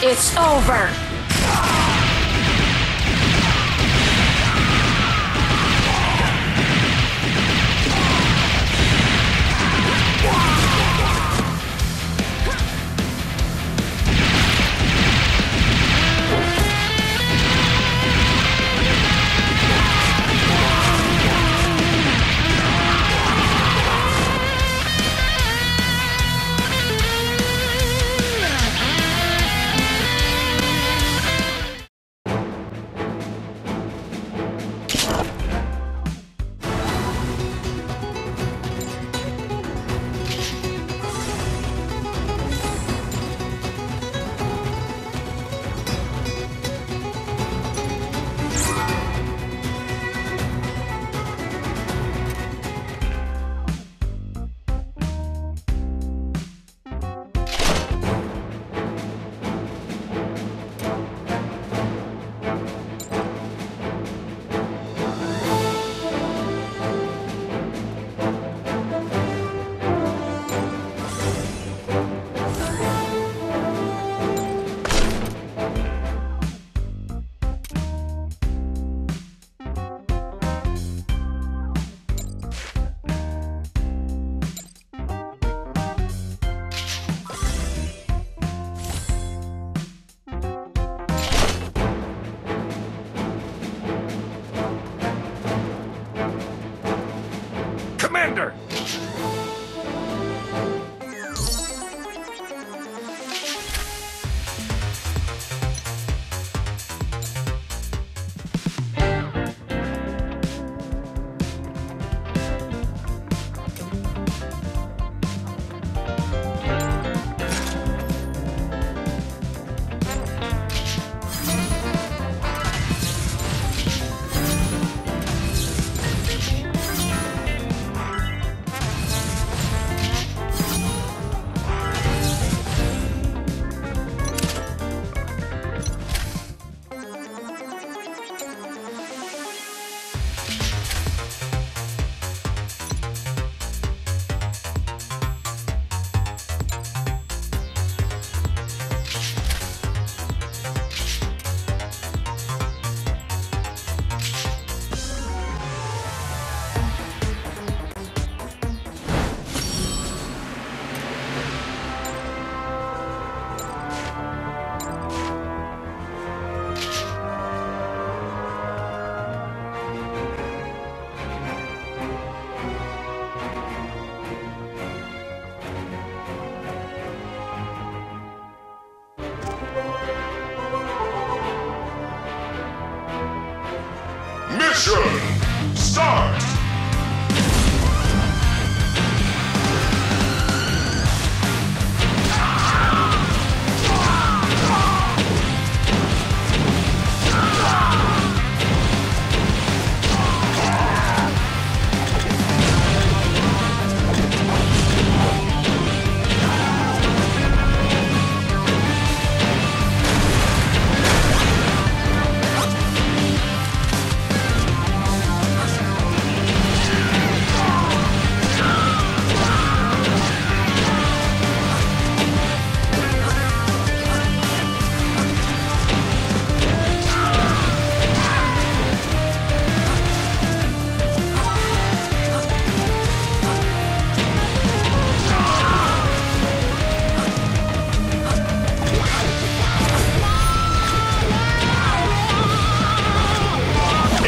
It's over! Commander! Mission start!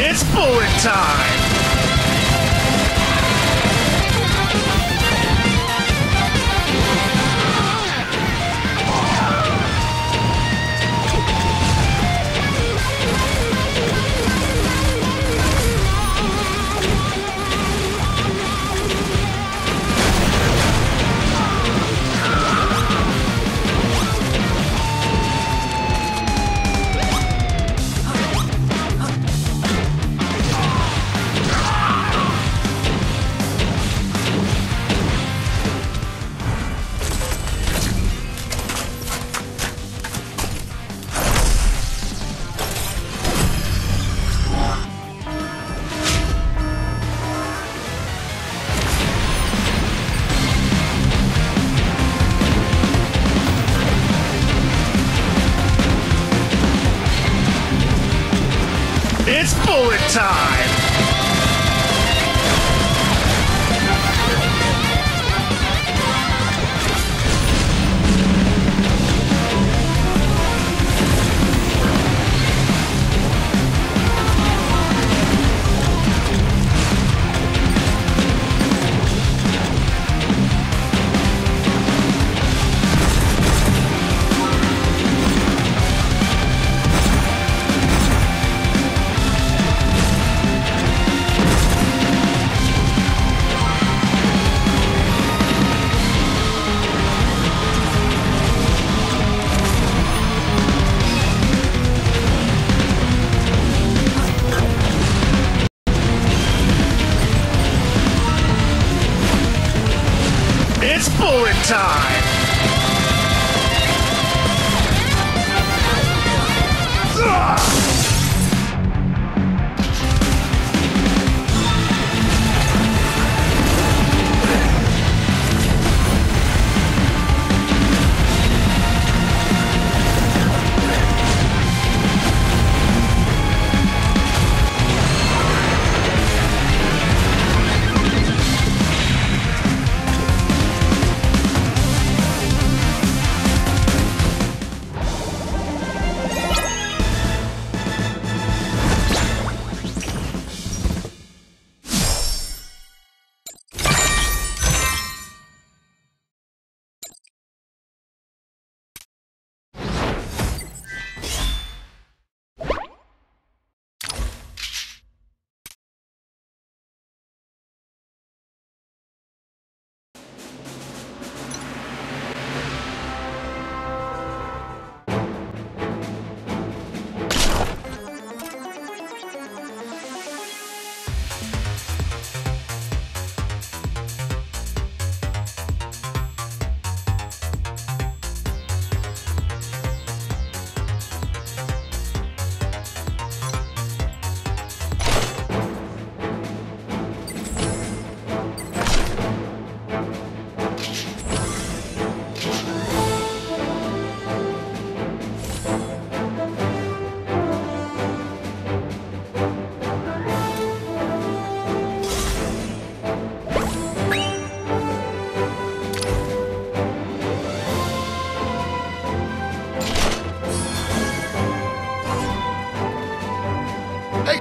It's bullet time! bullet time! It's bullet time!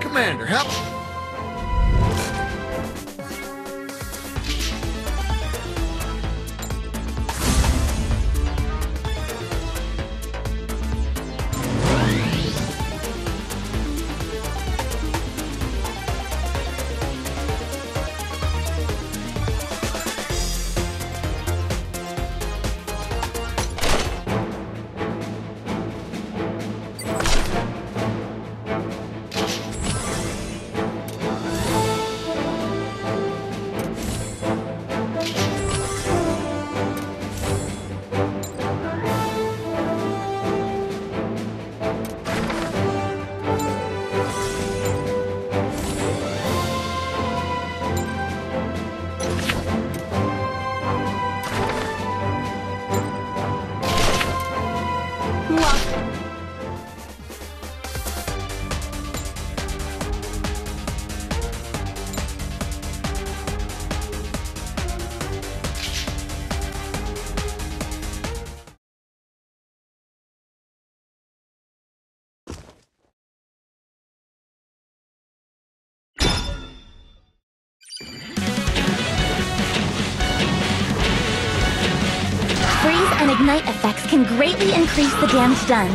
Commander, help! Freeze and ignite effects can greatly increase the damage done.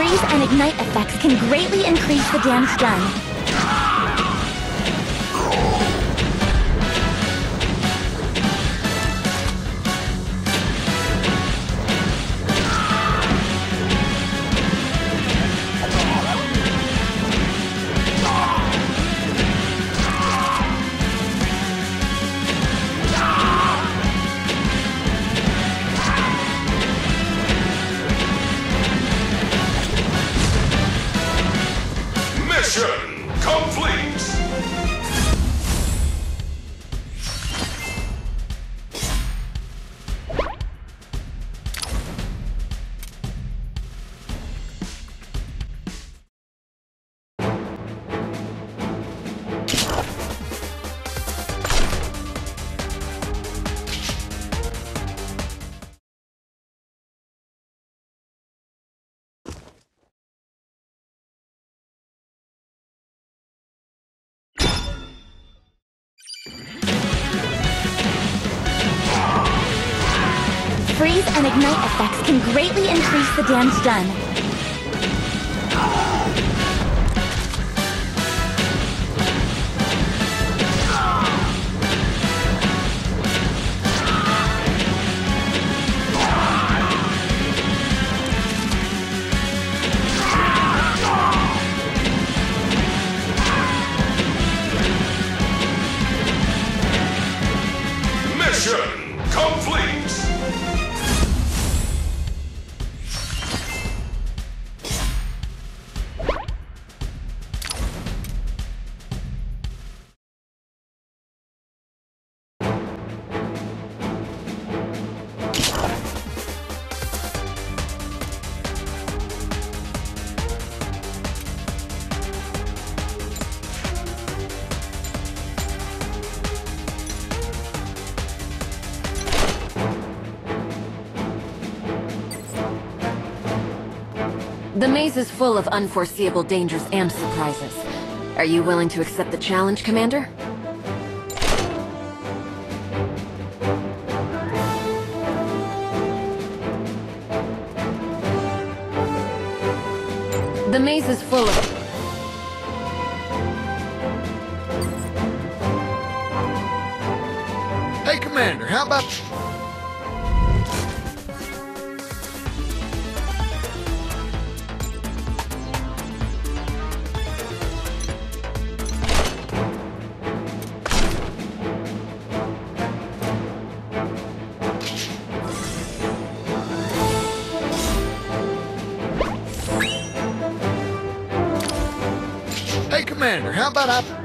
Freeze and ignite effects can greatly increase the damage done. Mission complete! Freeze and ignite effects can greatly increase the damage done. Mission complete! The maze is full of unforeseeable dangers and surprises. Are you willing to accept the challenge, Commander? The maze is full of... Hey, Commander, how about... Commander, how about I...